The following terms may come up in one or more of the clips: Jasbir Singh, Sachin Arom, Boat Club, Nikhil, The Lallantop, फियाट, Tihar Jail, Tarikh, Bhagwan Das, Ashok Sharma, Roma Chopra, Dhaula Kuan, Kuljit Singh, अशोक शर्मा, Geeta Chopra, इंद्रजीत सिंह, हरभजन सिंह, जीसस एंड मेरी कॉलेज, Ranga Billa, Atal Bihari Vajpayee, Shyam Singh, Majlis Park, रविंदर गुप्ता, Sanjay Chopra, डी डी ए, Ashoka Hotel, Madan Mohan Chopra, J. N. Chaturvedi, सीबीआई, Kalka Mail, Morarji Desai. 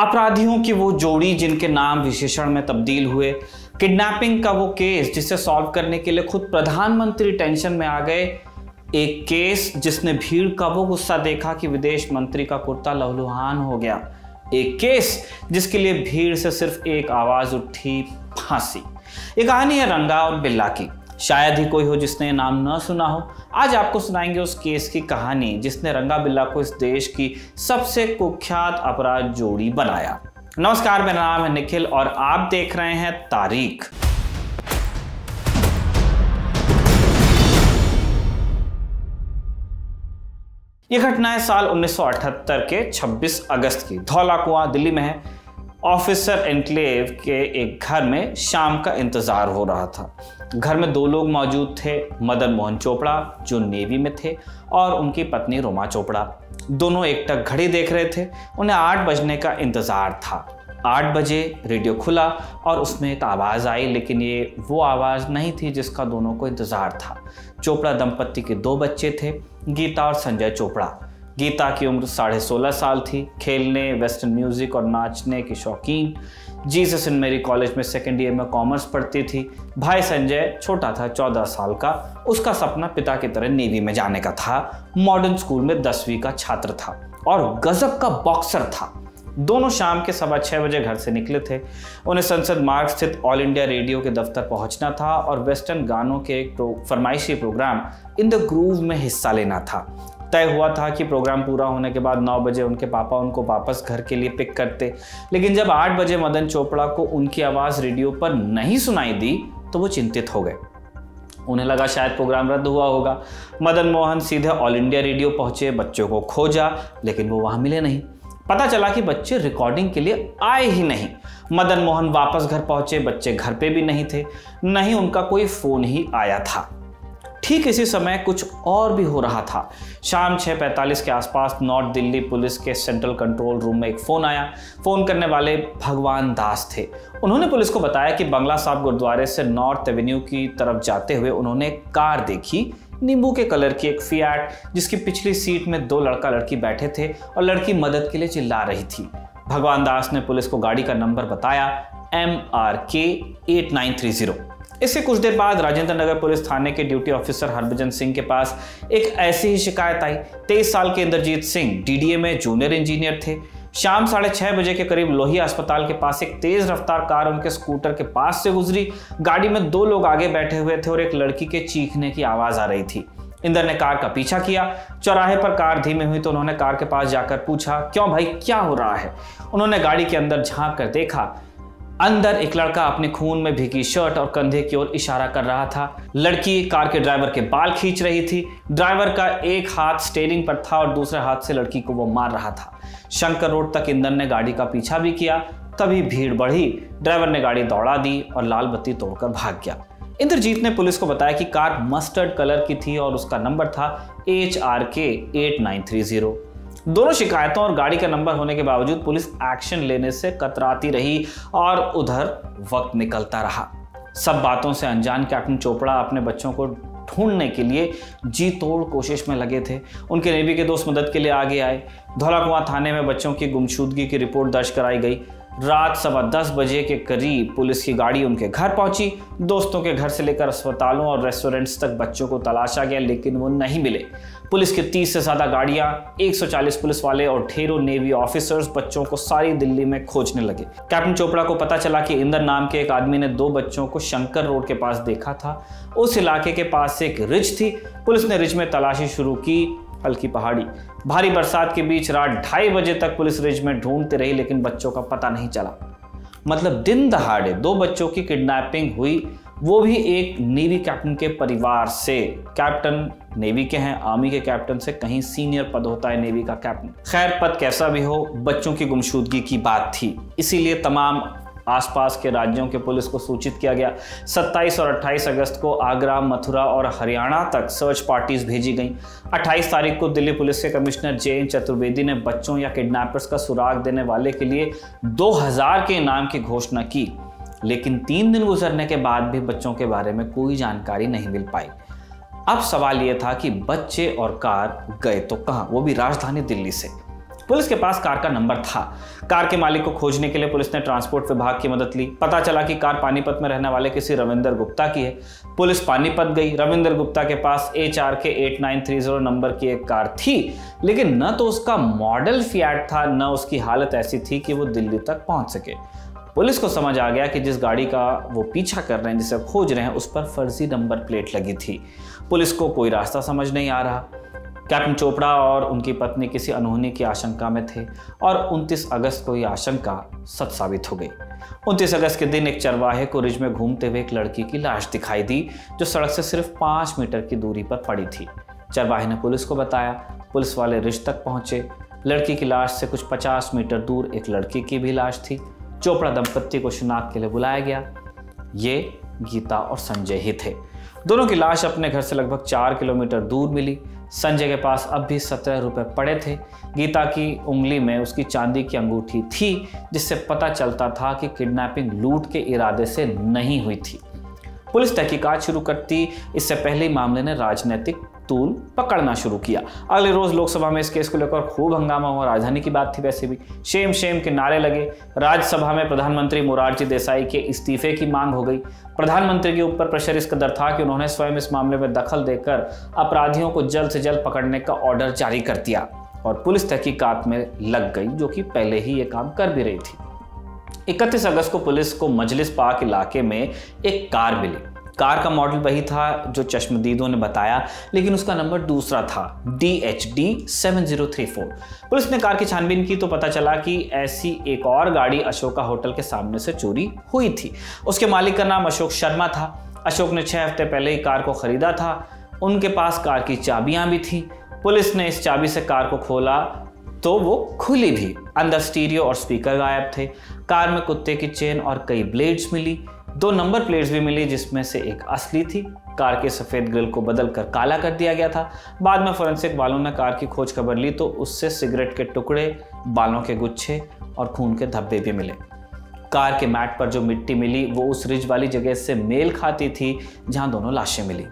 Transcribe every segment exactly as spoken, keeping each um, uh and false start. अपराधियों की वो जोड़ी जिनके नाम विशेषण में तब्दील हुए, किडनैपिंग का वो केस जिसे सॉल्व करने के लिए खुद प्रधानमंत्री टेंशन में आ गए, एक केस जिसने भीड़ का वो गुस्सा देखा कि विदेश मंत्री का कुर्ता लहूलुहान हो गया, एक केस जिसके लिए भीड़ से सिर्फ एक आवाज उठी, फांसी। ये कहानी है रंगा और बिल्ला की। शायद ही कोई हो जिसने नाम ना सुना हो। आज आपको सुनाएंगे उस केस की कहानी जिसने रंगा बिल्ला को इस देश की सबसे कुख्यात अपराध जोड़ी बनाया। नमस्कार, मेरा नाम है निखिल और आप देख रहे हैं तारीख। ये घटना है साल उन्नीस सौ अठहत्तर के छब्बीस अगस्त की। धौला कुआं, दिल्ली में है। ऑफिसर एनक्लेव के एक घर में शाम का इंतजार हो रहा था। घर में दो लोग मौजूद थे, मदन मोहन चोपड़ा जो नेवी में थे और उनकी पत्नी रोमा चोपड़ा। दोनों एकटक घड़ी देख रहे थे। उन्हें आठ बजने का इंतजार था। आठ बजे रेडियो खुला और उसमें एक आवाज़ आई, लेकिन ये वो आवाज़ नहीं थी जिसका दोनों को इंतज़ार था। चोपड़ा दंपत्ति के दो बच्चे थे, गीता और संजय चोपड़ा। गीता की उम्र साढ़े सोलह साल थी। खेलने, वेस्टर्न म्यूज़िक और नाचने की शौकीन। जीसस एंड मेरी कॉलेज में सेकेंड ईयर में कॉमर्स पढ़ती थी। भाई संजय छोटा था, चौदह साल का। उसका सपना पिता की तरह नेवी में जाने का था। मॉडर्न स्कूल में दसवीं का छात्र था और गजब का बॉक्सर था। दोनों शाम के सवा छः बजे घर से निकले थे। उन्हें संसद मार्ग स्थित ऑल इंडिया रेडियो के दफ्तर पहुंचना था और वेस्टर्न गानों के एक प्रो, फरमाइशी प्रोग्राम इन द ग्रूव में हिस्सा लेना था। तय हुआ था कि प्रोग्राम पूरा होने के बाद नौ बजे उनके पापा उनको वापस घर के लिए पिक करते, लेकिन जब आठ बजे मदन चोपड़ा को उनकी आवाज़ रेडियो पर नहीं सुनाई दी तो वो चिंतित हो गए। उन्हें लगा शायद प्रोग्राम रद्द हुआ होगा। मदन मोहन सीधे ऑल इंडिया रेडियो पहुँचे, बच्चों को खोजा, लेकिन वो वहाँ मिले नहीं। पता चला कि बच्चे रिकॉर्डिंग के लिए आए ही नहीं। मदन मोहन वापस घर पहुंचे, बच्चे घर पे भी नहीं थे, न ही उनका कोई फोन ही आया था। ठीक इसी समय कुछ और भी हो रहा था। शाम छह पैंतालीस के आसपास नॉर्थ दिल्ली पुलिस के सेंट्रल कंट्रोल रूम में एक फ़ोन आया। फ़ोन करने वाले भगवान दास थे। उन्होंने पुलिस को बताया कि बंगला साहब गुरुद्वारे से नॉर्थ एवेन्यू की तरफ जाते हुए उन्होंने एक कार देखी, नींबू के कलर की एक फियाट, जिसकी पिछली सीट में दो लड़का लड़की बैठे थे और लड़की मदद के लिए चिल्ला रही थी। भगवान दास ने पुलिस को गाड़ी का नंबर बताया, M R K eight nine three zero. इससे कुछ देर बाद राजेंद्र नगर पुलिस थाने के ड्यूटी ऑफिसर हरभजन सिंह के पास एक ऐसी ही शिकायत आई। तेईस साल के इंद्रजीत सिंह डी डी ए में जूनियर इंजीनियर थे। शाम साढ़े छः बजे के करीब लोही अस्पताल के पास एक तेज़ रफ्तार कार उनके स्कूटर के पास से गुजरी। गाड़ी में दो लोग आगे बैठे हुए थे और एक लड़की के चीखने की आवाज़ आ रही थी। इंदर ने कार का पीछा किया। चौराहे पर कार धीमे हुई तो उन्होंने कार के पास जाकर पूछा, क्यों भाई, क्या हो रहा है? उन्होंने गाड़ी के अंदर झाँक कर देखा। अंदर एक लड़का अपने खून में भीगी शर्ट और कंधे की ओर इशारा कर रहा था। लड़की कार के ड्राइवर के बाल खींच रही थी। ड्राइवर का एक हाथ स्टीयरिंग पर था और दूसरे हाथ से लड़की को वो मार रहा था। शंकर रोड तक इंदर ने गाड़ी का पीछा भी किया। तभी भीड़ बढ़ी। ड्राइवर ने गाड़ी दौड़ा दी और लाल बत्ती तोड़कर भाग गया। इंद्रजीत ने पुलिस को बताया कि कार मस्टर्ड कलर की थी और उसका नंबर था H R K eight nine three zero. दोनों शिकायतों और गाड़ी का नंबर होने के बावजूद पुलिस एक्शन लेने से कतराती रही और उधर वक्त निकलता रहा। सब बातों से अनजान कैप्टन चोपड़ा अपने बच्चों को ढूंढने के लिए जी तोड़ कोशिश में लगे थे। उनके नेवी के दोस्त मदद के लिए आगे आए। धौला कुआं थाने में बच्चों की गुमशुदगी की रिपोर्ट दर्ज कराई गई। रात सवा दस बजे के करीब पुलिस की गाड़ी उनके घर पहुंची। दोस्तों के घर से लेकर अस्पतालों और रेस्टोरेंट्स तक बच्चों को तलाशा गया, लेकिन वो नहीं मिले। पुलिस की तीस से ज़्यादा गाड़ियां, एक सौ चालीस पुलिस वाले और ढेरों नेवी ऑफिसर्स बच्चों को सारी दिल्ली में खोजने लगे। कैप्टन चोपड़ा को पता चला कि इंदर नाम के एक आदमी ने दो बच्चों को शंकर रोड के पास देखा था। उस इलाके के पास से एक रिज थी। पुलिस ने रिज में तलाशी शुरू की। हल्की पहाड़ी, भारी बरसात के बीच रात ढाई बजे तक पुलिस रिज में ढूंढती रही, लेकिन बच्चों का पता नहीं चला। मतलब दिन दहाड़े दो बच्चों की किडनैपिंग हुई, वो भी एक नेवी कैप्टन के परिवार से। कैप्टन नेवी के हैं, आर्मी के कैप्टन से कहीं सीनियर पद होता है नेवी का कैप्टन। खैर, पद कैसा भी हो, बच्चों की गुमशुदगी की बात थी, इसीलिए तमाम आसपास के राज्यों के पुलिस को सूचित किया गया। सत्ताईस और अट्ठाईस अगस्त को आगरा, मथुरा और हरियाणा तक सर्च पार्टीज भेजी गईं। अट्ठाईस तारीख को दिल्ली पुलिस के कमिश्नर जे एन चतुर्वेदी ने बच्चों या किडनैपर्स का सुराग देने वाले के लिए दो हज़ार के इनाम की घोषणा की, लेकिन तीन दिन गुजरने के बाद भी बच्चों के बारे में कोई जानकारी नहीं मिल पाई। अब सवाल यह था कि बच्चे और कार गए तो कहाँ, वो भी राजधानी दिल्ली से। पुलिस के पास कार का नंबर था। कार के मालिक को खोजने के लिए पुलिस ने ट्रांसपोर्ट विभाग की मदद ली। पता चला कि कार पानीपत में रहने वाले किसी रविंदर गुप्ता की है। पुलिस पानीपत गई। रविंदर गुप्ता के पास H R K eight nine three zero number की एक कार थी, लेकिन न तो उसका मॉडल फियाट था न उसकी हालत ऐसी थी कि वो दिल्ली तक पहुंच सके। पुलिस को समझ आ गया कि जिस गाड़ी का वो पीछा कर रहे हैं, जिसे खोज रहे हैं, उस पर फर्जी नंबर प्लेट लगी थी। पुलिस को कोई रास्ता समझ नहीं आ रहा। कैप्टन चोपड़ा और उनकी पत्नी किसी अनहोनी की आशंका में थे और उनतीस अगस्त को ये आशंका सच साबित हो गई। उनतीस अगस्त के दिन एक चरवाहे को रिज में घूमते हुए एक लड़की की लाश दिखाई दी जो सड़क से सिर्फ पाँच मीटर की दूरी पर पड़ी थी। चरवाहे ने पुलिस को बताया। पुलिस वाले रिज तक पहुंचे। लड़की की लाश से कुछ पचास मीटर दूर एक लड़की की भी लाश थी। चोपड़ा दंपत्ति को शिनाख्त के लिए बुलाया गया। ये गीता और संजय ही थे। दोनों की लाश अपने घर से लगभग चार किलोमीटर दूर मिली। संजय के पास अब भी सत्रह रुपए पड़े थे। गीता की उंगली में उसकी चांदी की अंगूठी थी, जिससे पता चलता था कि किडनैपिंग लूट के इरादे से नहीं हुई थी। पुलिस तहकीकात शुरू करती इससे पहले ही मामले ने राजनीतिक तूल पकड़ना शुरू किया। अगले रोज लोकसभा में इस केस को लेकर खूब हंगामा हुआ। राजधानी की बात थी। वैसे भी शेम शेम के नारे लगे। राज्यसभा में प्रधानमंत्री मोरारजी देसाई के इस्तीफे की मांग हो गई। प्रधानमंत्री के ऊपर प्रेशर इस कदर था कि उन्होंने स्वयं इस मामले में दखल देकर अपराधियों को जल्द से जल्द पकड़ने का ऑर्डर जारी कर दिया और पुलिस तहकीकात में लग गई, जो कि पहले ही ये काम कर भी रही थी। इकतीस अगस्त को पुलिस को मजलिस पार्क इलाके में एक कार मिली। कार का मॉडल वही था जो चश्मदीदों ने बताया, लेकिन उसका नंबर दूसरा था, D H D seven zero three four. Police ने कार की छानबीन की तो पता चला कि ऐसी एक और गाड़ी अशोका होटल के सामने से चोरी हुई थी। उसके मालिक का नाम अशोक शर्मा था। अशोक ने छह हफ्ते पहले ही कार को खरीदा था। उनके पास कार की चाबियां भी थी। पुलिस ने इस चाबी से कार को खोला तो वो खुली भी। अंदर स्टीरियो और स्पीकर गायब थे। कार में कुत्ते की चेन और कई ब्लेड्स मिली। दो नंबर प्लेट्स भी मिली, जिसमें से एक असली थी। कार के सफ़ेद ग्रिल को बदल कर काला कर दिया गया था। बाद में फोरेंसिक वालों ने कार की खोज खबर ली तो उससे सिगरेट के टुकड़े, बालों के गुच्छे और खून के धब्बे भी मिले। कार के मैट पर जो मिट्टी मिली वो उस रिज वाली जगह से मेल खाती थी जहाँ दोनों लाशें मिली।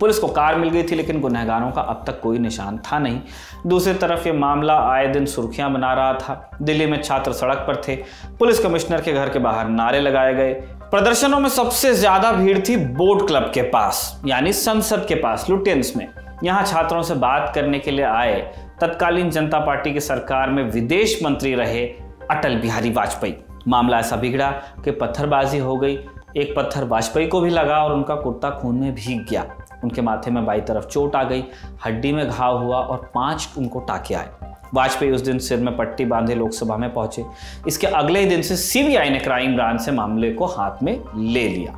पुलिस को कार मिल गई थी, लेकिन गुनहगारों का अब तक कोई निशान था नहीं। दूसरी तरफ ये मामला आए दिन सुर्खियां बना रहा था। दिल्ली में छात्र सड़क पर थे। पुलिस कमिश्नर के घर के बाहर नारे लगाए गए। प्रदर्शनों में सबसे ज्यादा भीड़ थी बोट क्लब के पास, यानी संसद के पास, लुटियंस में। यहाँ छात्रों से बात करने के लिए आए तत्कालीन जनता पार्टी की सरकार में विदेश मंत्री रहे अटल बिहारी वाजपेयी। मामला ऐसा बिगड़ा कि पत्थरबाजी हो गई। एक पत्थर वाजपेयी को भी लगा और उनका कुर्ता खून में भीग गया। उनके माथे में बाई तरफ चोट आ गई, हड्डी में घाव हुआ और पांच उनको टाके आए। वाजपेयी उस दिन सिर में पट्टी बांधे लोकसभा में पहुंचे। इसके अगले ही दिन से सीबीआई ने क्राइम ब्रांच से मामले को हाथ में ले लिया।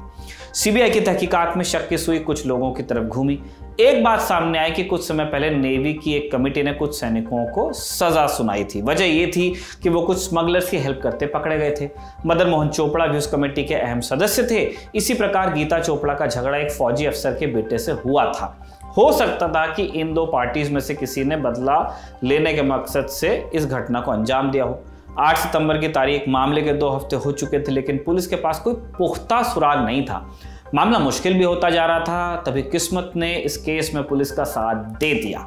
सीबीआई की तहकीकात में शक की सुई कुछ लोगों की तरफ घूमी। एक बात सामने आई कि कुछ समय पहले नेवी की एक कमेटी ने कुछ सैनिकों को सजा सुनाई थी। वजह यह थी कि वो कुछ स्मगलर्स की हेल्प करते पकड़े गए थे। मदन मोहन चोपड़ा भी उस कमेटी के अहम सदस्य थे। इसी प्रकार गीता चोपड़ा का झगड़ा एक फौजी अफसर के बेटे से हुआ था। हो सकता था कि इन दो पार्टीज में से किसी ने बदला लेने के मकसद से इस घटना को अंजाम दिया हो। आठ सितंबर की तारीख, मामले के दो हफ्ते हो चुके थे, लेकिन पुलिस के पास कोई पुख्ता सुराग नहीं था। मामला मुश्किल भी होता जा रहा था। तभी किस्मत ने इस केस में पुलिस का साथ दे दिया।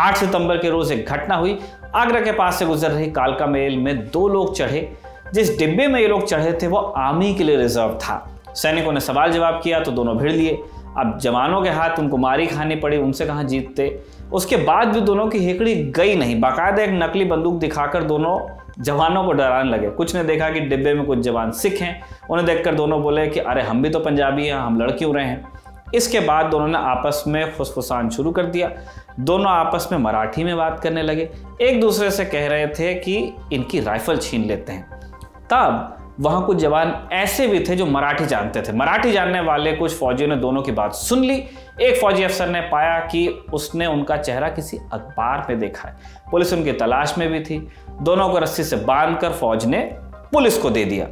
आठ सितंबर के रोज एक घटना हुई। आगरा के पास से गुजर रही कालका मेल में दो लोग चढ़े। जिस डिब्बे में ये लोग चढ़े थे वो आर्मी के लिए रिजर्व था। सैनिकों ने सवाल जवाब किया तो दोनों भिड़ लिए। अब जवानों के हाथ उनको मारी खानी पड़ी, उनसे कहाँ जीतते। उसके बाद भी दोनों की हेकड़ी गई नहीं। बाकायदा एक नकली बंदूक दिखाकर दोनों जवानों को डराने लगे। कुछ ने देखा कि डिब्बे में कुछ जवान सिख हैं। उन्हें देखकर दोनों बोले कि अरे हम भी तो पंजाबी हैं, हम लड़ क्यों रहे हैं। इसके बाद दोनों ने आपस में फुसफुसान शुरू कर दिया। दोनों आपस में मराठी में बात करने लगे। एक दूसरे से कह रहे थे कि इनकी राइफल छीन लेते हैं। तब वहाँ कुछ जवान ऐसे भी थे जो मराठी जानते थे। मराठी जानने वाले कुछ फौजियों ने दोनों की बात सुन ली। एक फौजी अफसर ने पाया कि उसने उनका चेहरा किसी अखबार में देखा है। पुलिस उनकी तलाश में भी थी। दोनों को रस्सी से बांधकर फौज ने पुलिस को दे दिया।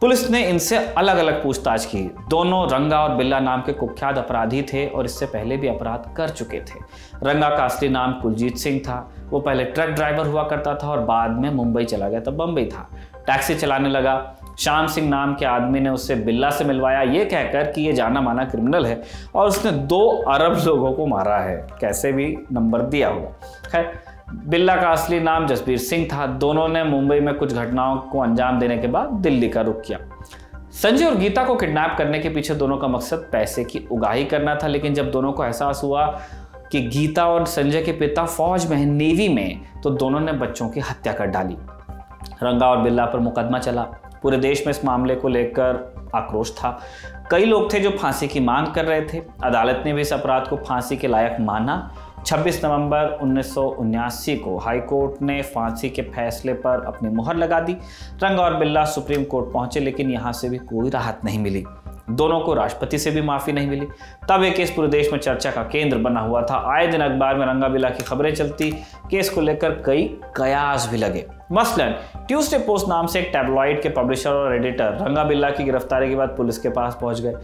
पुलिस ने इनसे अलग अलग पूछताछ की। दोनों रंगा और बिल्ला नाम के कुख्यात अपराधी थे और इससे पहले भी अपराध कर चुके थे। रंगा का असली नाम कुलजीत सिंह था। वो पहले ट्रक ड्राइवर हुआ करता था और बाद में मुंबई चला गया, तब बम्बई था। टैक्सी चलाने लगा। श्याम सिंह नाम के आदमी ने उससे बिल्ला से मिलवाया, ये कहकर कि ये जाना माना क्रिमिनल है और उसने दो अरब लोगों को मारा है, कैसे भी नंबर दिया होगा। खैर बिल्ला का असली नाम जसबीर सिंह था। दोनों ने मुंबई में कुछ घटनाओं को अंजाम देने के बाद दिल्ली का रुख किया। संजय और गीता को किडनैप करने के पीछे दोनों का मकसद पैसे की उगाही करना था, लेकिन जब दोनों को एहसास हुआ कि गीता और संजय के पिता फौज में हैं, नेवी में, तो दोनों ने बच्चों की हत्या कर डाली। रंगा और बिल्ला पर मुकदमा चला। पूरे देश में इस मामले को लेकर आक्रोश था। कई लोग थे जो फांसी की मांग कर रहे थे। अदालत ने भी इस अपराध को फांसी के लायक माना। छब्बीस नवंबर उन्नीस सौ उन्यासी को हाई कोर्ट ने फांसी के फैसले पर अपनी मुहर लगा दी। रंगा और बिल्ला सुप्रीम कोर्ट पहुंचे, लेकिन यहां से भी कोई राहत नहीं मिली। दोनों को राष्ट्रपति से भी माफ़ी नहीं मिली। तब यह केस पूरे देश में चर्चा का केंद्र बना हुआ था। आए दिन अखबार में रंगा बिल्ला की खबरें चलती। केस को लेकर कई कयास भी लगे। मसलन ट्यूसडे पोस्ट नाम से एक टैबलॉइड के पब्लिशर और एडिटर रंगा बिल्ला की गिरफ्तारी के बाद पुलिस के पास पहुंच गए।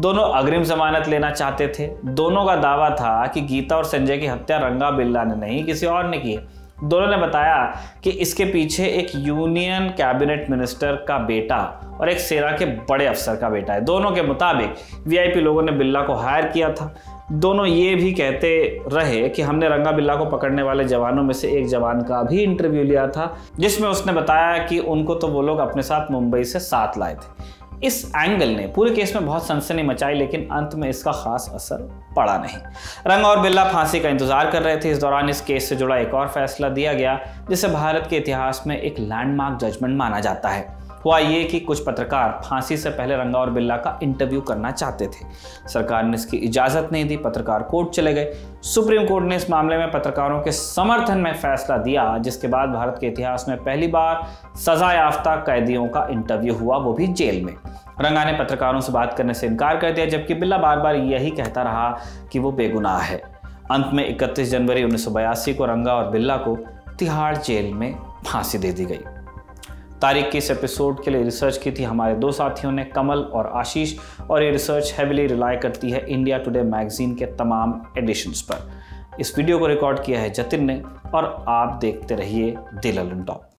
दोनों अग्रिम जमानत लेना चाहते थे। दोनों का दावा था कि गीता और संजय की हत्या रंगा बिल्ला ने नहीं, किसी और ने की है। दोनों ने बताया कि इसके पीछे एक यूनियन कैबिनेट मिनिस्टर का बेटा और एक सेना के बड़े अफसर का बेटा है। दोनों के मुताबिक वीआईपी लोगों ने बिल्ला को हायर किया था। दोनों ये भी कहते रहे कि हमने रंगा बिल्ला को पकड़ने वाले जवानों में से एक जवान का भी इंटरव्यू लिया था, जिसमें उसने बताया कि उनको तो वो लोग अपने साथ मुंबई से साथ लाए थे। इस एंगल ने पूरे केस में बहुत सनसनी मचाई, लेकिन अंत में इसका खास असर पड़ा नहीं। रंगा और बिल्ला फांसी का इंतजार कर रहे थे। इस दौरान इस केस से जुड़ा एक और फैसला दिया गया, जिसे भारत के इतिहास में एक लैंडमार्क जजमेंट माना जाता है। हुआ ये कि कुछ पत्रकार फांसी से पहले रंगा और बिल्ला का इंटरव्यू करना चाहते थे। सरकार ने इसकी इजाज़त नहीं दी। पत्रकार कोर्ट चले गए। सुप्रीम कोर्ट ने इस मामले में पत्रकारों के समर्थन में फैसला दिया, जिसके बाद भारत के इतिहास में पहली बार सजायाफ्ता कैदियों का इंटरव्यू हुआ, वो भी जेल में। रंगा ने पत्रकारों से बात करने से इनकार कर दिया, जबकि बिल्ला बार बार यही कहता रहा कि वो बेगुनाह है। अंत में इकतीस जनवरी उन्नीस सौ बयासी को रंगा और बिल्ला को तिहाड़ जेल में फांसी दे दी गई। तारीख के इस एपिसोड के लिए रिसर्च की थी हमारे दो साथियों ने, कमल और आशीष, और ये रिसर्च हैवीली रिलाई करती है इंडिया टुडे मैगजीन के तमाम एडिशंस पर। इस वीडियो को रिकॉर्ड किया है जतिन ने, और आप देखते रहिए द लल्लनटॉप।